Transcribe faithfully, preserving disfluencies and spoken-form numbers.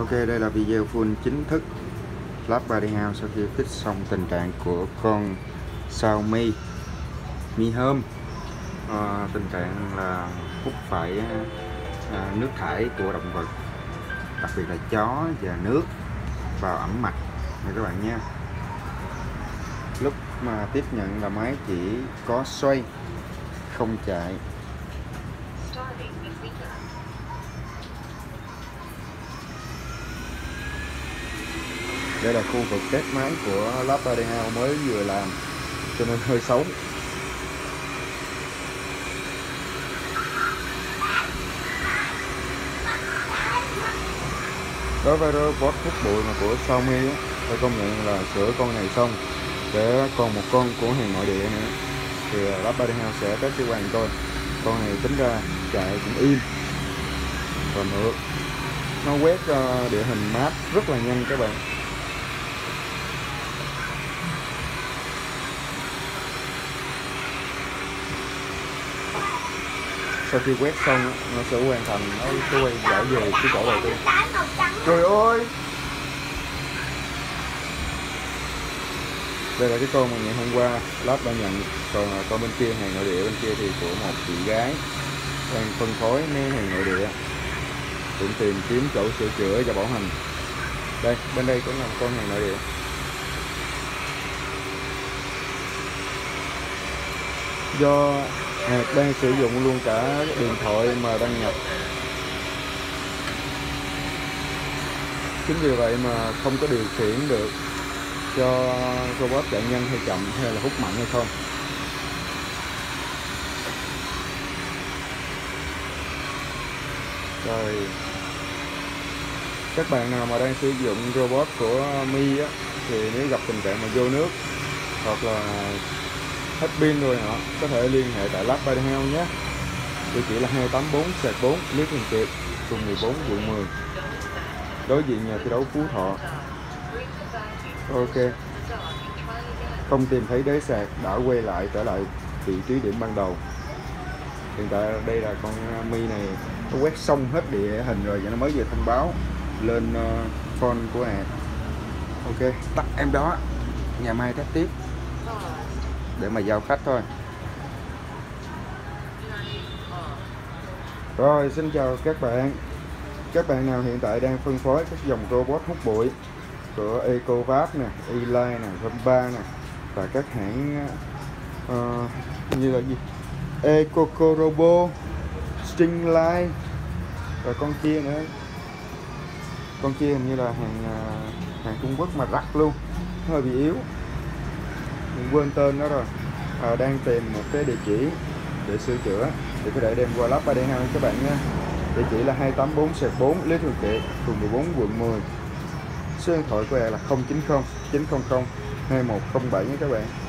Ok, đây là video full chính thức Lab ba D House sau khi fix xong tình trạng của con Xiaomi Mi Home. À, tình trạng là hút phải à, nước thải của động vật, đặc biệt là chó và nước vào ẩm mạch này các bạn nha. Lúc mà tiếp nhận là máy chỉ có xoay không chạy. Đây là khu vực test máy của Lab ba D House mới vừa làm, cho nên hơi xấu. Đối với robot hút bụi mà của Xiaomi, tôi công nhận là sửa con này xong để còn một con của hàng nội địa nữa thì Lab ba D House sẽ test cho bạn coi. Con này tính ra chạy cũng im và mượt, nó quét địa hình map rất là nhanh các bạn. Sau khi quét xong nó sẽ hoàn thành, nó sẽ quay trở về cái chỗ đầu tiên. Trời ơi, đây là cái con mà ngày hôm qua Lab đã nhận, còn con bên kia hàng nội địa, bên kia thì của một chị gái đang phân phối mấy hàng nội địa, cũng tìm kiếm chỗ sửa chữa và bảo hành. Đây bên đây cũng là một con hàng nội địa. Do Hạt đang sử dụng luôn cả điện thoại mà đăng nhập, chính vì vậy mà không có điều khiển được cho robot chạy nhanh hay chậm hay là hút mạnh hay không. Rồi các bạn nào mà đang sử dụng robot của Mi á, thì nếu gặp tình trạng mà vô nước hoặc là hết pin rồi hả, có thể liên hệ tại Lab ba D House nhé. Địa chỉ là hai tám bốn bốn Lý Thường Kiệt, phường mười bốn, quận mười, đối diện nhà thi đấu Phú Thọ. Ok, không tìm thấy đế sạc, đã quay lại trở lại vị trí điểm ban đầu. Hiện tại đây là con Mi này nó quét xong hết địa hình rồi và nó mới vừa thông báo lên phone của Hạt. Ok, tắt em đó, ngày mai test tiếp để mà giao khách thôi. Rồi, xin chào các bạn. Các bạn nào hiện tại đang phân phối các dòng robot hút bụi của Ecovacs nè, E-Line nè, Roomba nè, và các hãng uh, như là gì Ecoco Robo, Stringline và con kia nữa. Con kia hình như là hàng hàng Trung Quốc mà rắc luôn, hơi bị yếu, mình quên tên nó rồi. À, đang tìm một cái địa chỉ để sửa chữa thì có thể đem qua Lab ba D House các bạn nha. Địa chỉ là hai tám bốn bốn Lý Thường Kiệt, phường mười bốn, quận mười. Số điện thoại của em là không chín không chín không không hai một không bảy nha các bạn.